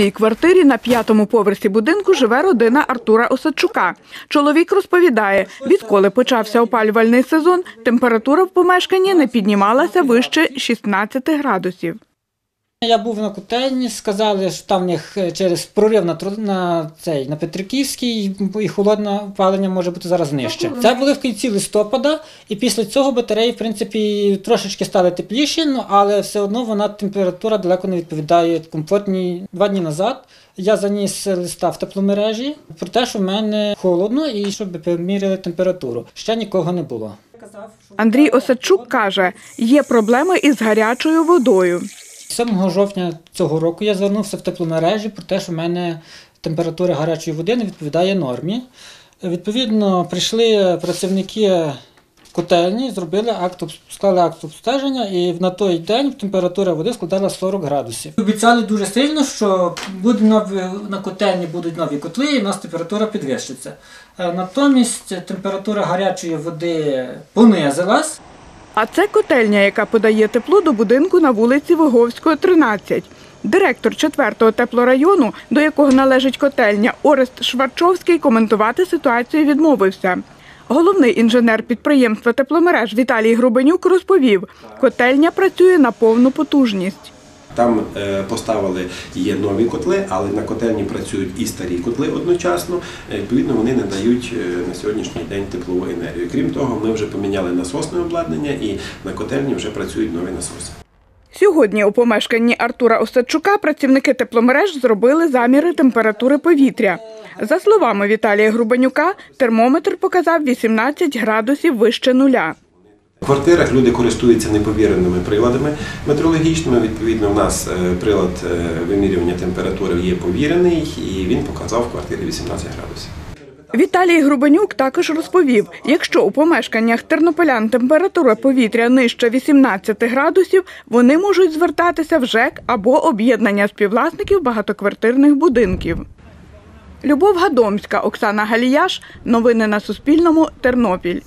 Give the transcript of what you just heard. цій квартирі на 5-му поверсі будинку живе родина Артура Осадчука. Чоловік розповідає, відколи почався опалювальний сезон, температура в помешканні не піднімалася вище 16 градусів. Я був на котельні, сказали, що там в них через прорив на Петриківській і холодне опалення може бути зараз нижче. Це були в кінці листопада, і після цього батареї, в принципі, трошечки стали тепліші, але все одно вона температура далеко не відповідає комфортній. 2 дні назад я заніс листа в тепломережі про те, що в мене холодно і щоб поміряли температуру. Ще нікого не було. Андрій Осадчук каже, є проблеми із гарячою водою. 7 жовтня цього року я звернувся в тепломережі про те, що в мене температура гарячої води не відповідає нормі. Відповідно, прийшли працівники котельні, склали акт обстеження, і на той день температура води складала 40 градусів. Обіцяли дуже сильно, що на котельні будуть нові котли, і в нас температура підвищиться. Натомість температура гарячої води понизилась. А це котельня, яка подає тепло до будинку на вулиці Виговського, 13. Директор 4-го теплорайону, до якого належить котельня, Орест Шварчовський, коментувати ситуацію відмовився. Головний інженер підприємства тепломереж Віталій Грубенюк розповів, котельня працює на повну потужність. Там поставили, є нові котли, але на котельні працюють і старі котли одночасно, відповідно вони не дають на сьогоднішній день теплову енергію. Крім того, ми вже поміняли насосне обладнання і на котельні вже працюють нові насоси. Сьогодні у помешканні Артура Осадчука працівники тепломереж зробили заміри температури повітря. За словами Віталія Грубенюка, термометр показав 18 градусів вище нуля. В квартирах люди користуються неповіреними приладами метрологічними, відповідно, в нас прилад вимірювання температури є повірений і він показав в квартирі 18 градусів. Віталій Грубенюк також розповів, якщо у помешканнях тернополян температура повітря нижче 18 градусів, вони можуть звертатися в ЖЕК або об'єднання співвласників багатоквартирних будинків. Любов Гадомська, Оксана Галіяш. Новини на Суспільному. Тернопіль.